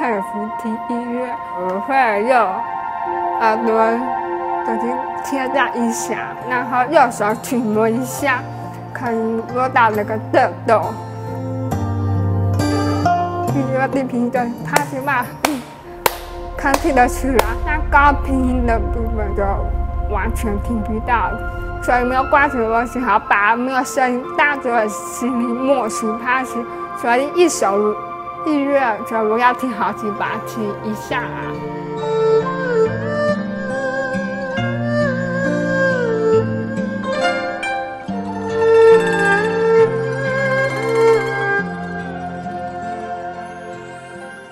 看福提医院，我会用耳朵给它贴在一下，然后右手去摸一下，可以摸到那个震动。第二低频的它是嘛，它听得出来，但高频的部分就完全听不到。 所以没有关注我只好把没有声音当作心里默数拍戏，所以一首音乐就不要听好几把，听一下啊。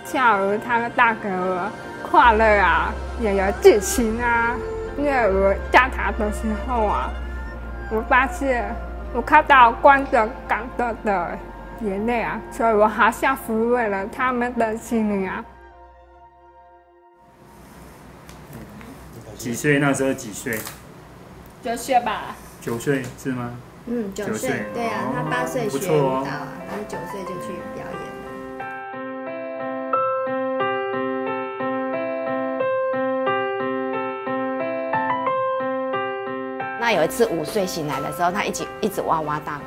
跳舞它们带给我快乐啊，也有激情啊。 因为我站台的时候啊，我发现我看到观众感动的眼泪啊，所以我好像抚慰了他们的心灵啊。几岁？那时候几岁？9岁吧。9岁是吗？嗯，9岁。对啊，他8岁学舞蹈啊，然后9岁就去表演。 那有一次5岁醒来的时候，他一直哇哇大哭。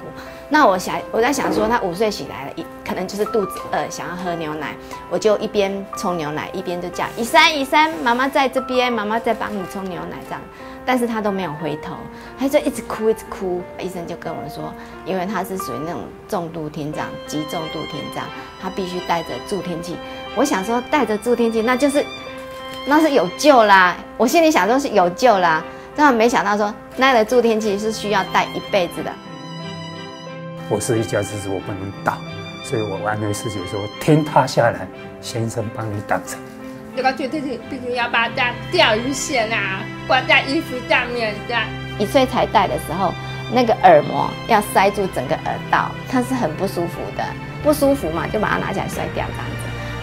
那我在想说，他5岁醒来了，可能就是肚子饿，想要喝牛奶。我就一边冲牛奶，一边就叫以珊，妈妈在这边，妈妈在帮你冲牛奶这样。但是他都没有回头，他就一直哭，一直哭。医生就跟我说，因为他是属于那种重度听障，极重度听障，他必须带着助听器。我想说带着助听器，那是有救啦。我心里想说是有救啦。 但没想到说，那个助听器是需要戴一辈子的。我是一家之主，我不能倒，所以我安慰自己说：天塌下来，先生帮你挡着。这个助听器必须要把它钓鱼线啊，挂在衣服上面这样。1岁才戴的时候，那个耳膜要塞住整个耳道，它是很不舒服的，不舒服嘛，就把它拿起来摔掉这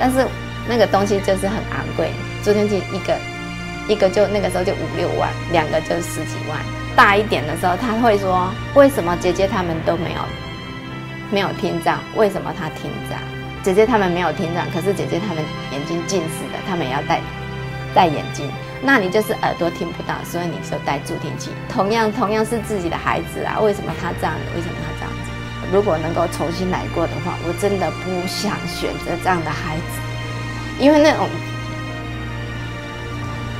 样子。但是那个东西就是很昂贵，助听器一个就那个时候就5、6万，2个就10几万。大一点的时候，他会说：“为什么姐姐他们都没有听障？为什么他听障？姐姐他们没有听障，可是姐姐他们眼睛近视的，他们也要戴眼镜。那你就是耳朵听不到，所以你就戴助听器。同样是自己的孩子啊，为什么他这样子？为什么他这样子？如果能够重新来过的话，我真的不想选择这样的孩子，因为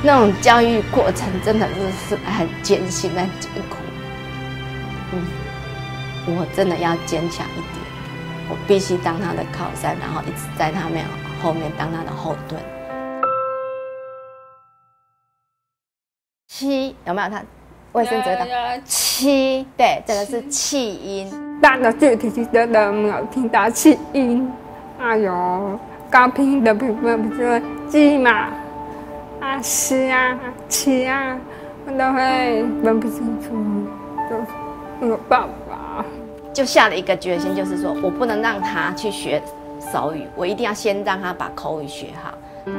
那种教育过程真的是很艰辛、很艰苦。嗯，我真的要坚强一点，我必须当他的靠山，然后一直在他们后面当他的后盾。7有没有？他卫生纸的7，对，这个是气音。大的具体真的没有听到气音。哎呦，高频的部分不是鸡嘛？ 啊，是啊，吃啊，我都会分不清楚，就没有办法。就下了一个决心，就是说我不能让他去学手语，我一定要先让他把口语学好。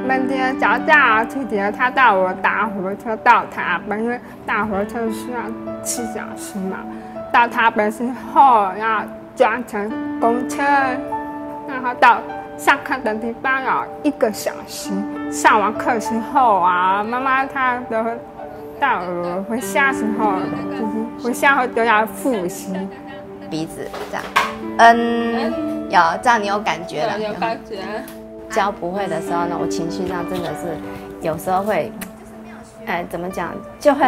每天早上7点，他带我搭火车到台北，因为搭火车需要7小时嘛。到台北之后，要转乘公车，然后到。 上课的地方有1个小时，上完课之后啊，妈妈她都会带我回家时候，回家后都要复习。鼻子这样，嗯，有这样你有感觉了？有感觉。教不会的时候呢，我情绪上真的是有时候会，哎，怎么讲，就会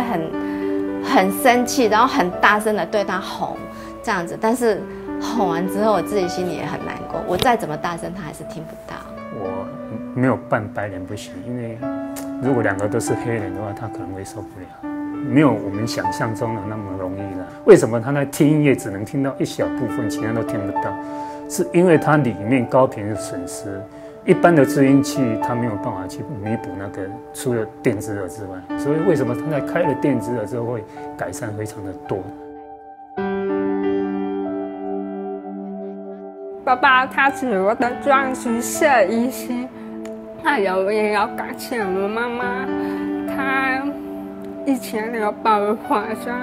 很生气，然后很大声的对他吼这样子，但是。 吼完之后，我自己心里也很难过。我再怎么大声，他还是听不到。我没有扮白脸不行，因为如果2个都是黑人的话，他可能会受不了。没有我们想象中的那么容易了。为什么他在听音乐只能听到一小部分，其他都听不到？是因为它里面高频的损失，一般的助听器它没有办法去弥补那个，除了电子耳之外。所以为什么他在开了电子耳之后会改善非常的多？ 爸爸他是我的专属摄影师，还有我也要感谢我妈妈，她以前有帮我化妆，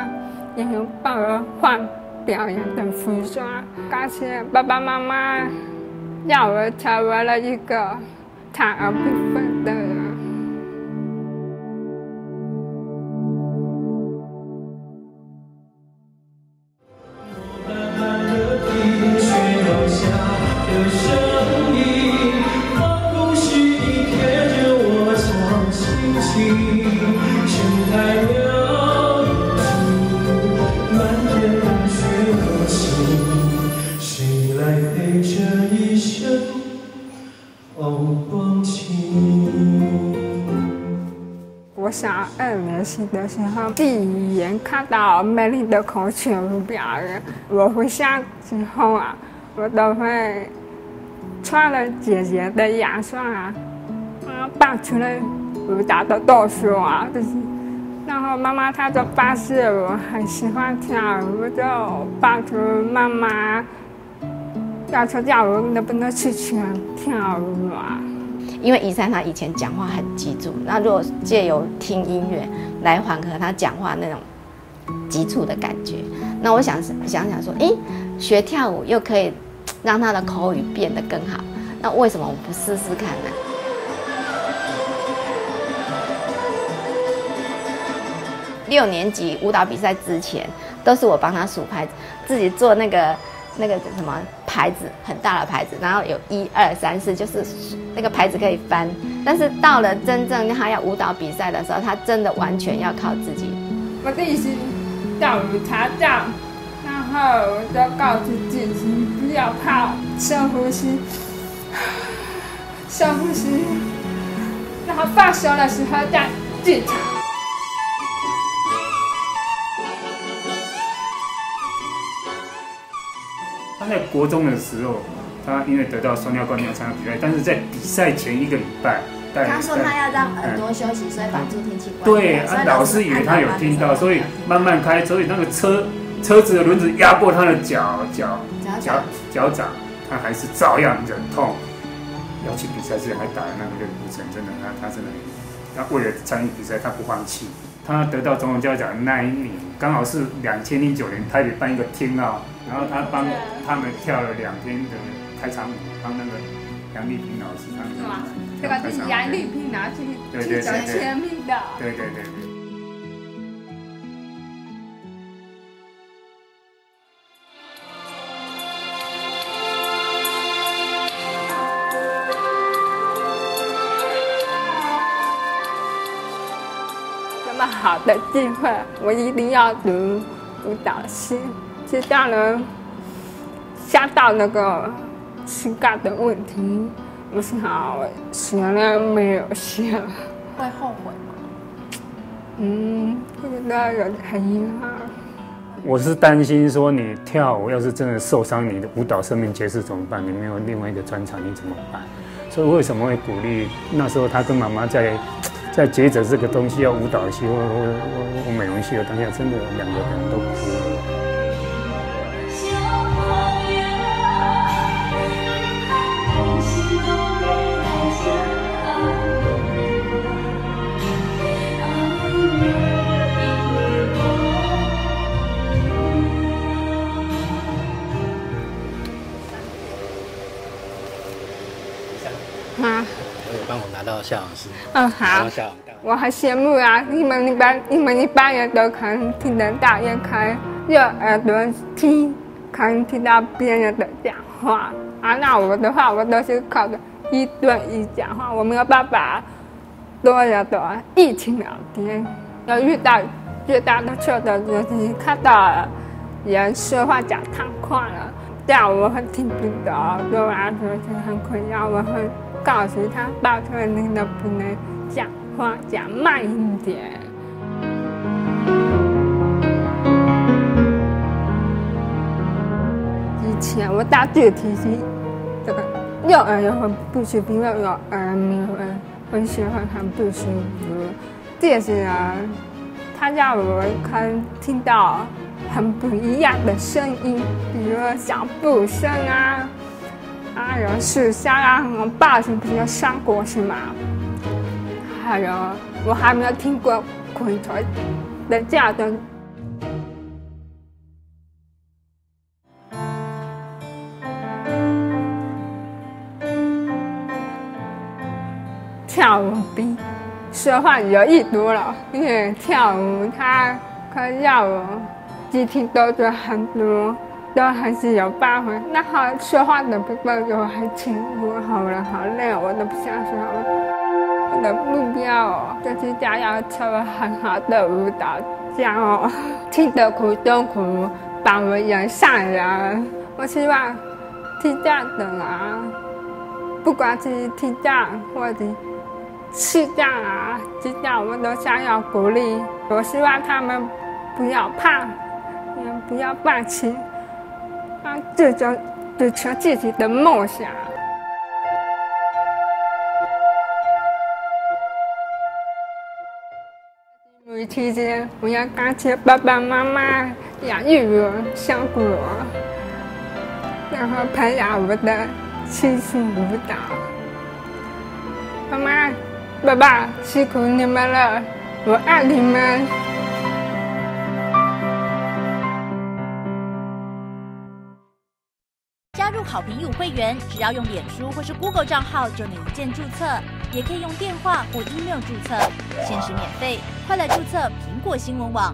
也有帮我换表演的服装。感谢爸爸妈妈，让我成为了一个他而不分的人。我上2年级的时候，第一眼看到美丽的孔雀表演，我回家之后啊，我都会穿了姐姐的洋装啊，扮成了舞蹈的动作啊，就是。然后妈妈她就发现我很喜欢跳舞，就帮助妈妈要求叫我能不能去学跳舞啊。 因为宜珊她以前讲话很急促，那如果借由听音乐来缓和她讲话那种急促的感觉，那我想说，诶，学跳舞又可以让她的口语变得更好，那为什么我不试试看呢？6年级舞蹈比赛之前，都是我帮她数拍子，自己做那个什么牌子，很大的牌子，然后有1、2、3、4，就是那个牌子可以翻。但是到了真正他要舞蹈比赛的时候，他真的完全要靠自己。我第一次跳舞才跳，然后我就告诉自己不要怕，深呼吸，深呼吸，然后放松的时候再进。 他在国中的时候，他因为得到双料冠军参加比赛，但是在比赛前1个礼拜，他说他要让耳朵休息，所以把助听器关掉。对，老师以为他有听到，所以慢慢开，所以那个车子的轮子压过他的脚掌，他还是照样忍痛。要去比赛之前还打了那个流程，真的，他真的，他为了参与比赛，他不放弃。他得到总统教育奖那一年，刚好是2009年台北办一个天奥。 然后他帮他们跳了2天的开场舞，帮那个杨丽萍老师他们。是吗？这个是杨丽萍老师去走前面的。对对对对。这么好的机会，我一定要读舞蹈系。 知道了，下到那个情感的问题，我是好学了没有学，会后悔吗？会不会有很遗憾？我是担心说你跳舞要是真的受伤，你的舞蹈生命结束怎么办？你没有另外一个专长，你怎么办？所以为什么会鼓励那时候他跟妈妈在抉择这个东西，要舞蹈系或美容系的当下，真的2个人都哭了。 啊！我有帮我拿到夏老师。嗯，好。我很羡慕啊！你们一般人都可能听得到，也可能用耳朵听，可能听到别人的讲话。 啊，那我的话，我都是靠着1对1讲话，我没有办法多人的一起聊天。要遇到最大的挫折就是看到人说话讲太快了，这样我会听不懂，对我来说就很困扰。我会告诉他，抱歉，你能不能讲话讲慢一点？ 前我大致提醒，这个右耳也很不舒服，因为我耳鸣，浑身很不舒服。这些人，他让我可能听到很不一样的声音，比如脚步声啊，还有树下啊，报纸不是上过是吗？还有我还没有听过昆虫的叫声。说话有艺术了，因为跳舞它和绕舞、肢体动作很多，都还是有办法。然后说话的部分我还挺不好了，好累，我都不想说了。我的目标就是想要成为很好的舞蹈家哦，吃得苦中苦，把我养善人。我希望听障的人，不管是听障或者视障啊、智障，我们都想要鼓励。我希望他们不要怕，也不要放弃，让最终追求自己的梦想。母亲节，我要感谢爸爸妈妈养育我、照顾我，然后培养我的兴趣舞蹈。妈妈、爸爸，辛苦你们了，我爱你们。加入好评 U 会员，只要用脸书或是 Google 账号就能一键注册。也可以用电话或 email 注册，限时免费。快来注册苹果新闻网。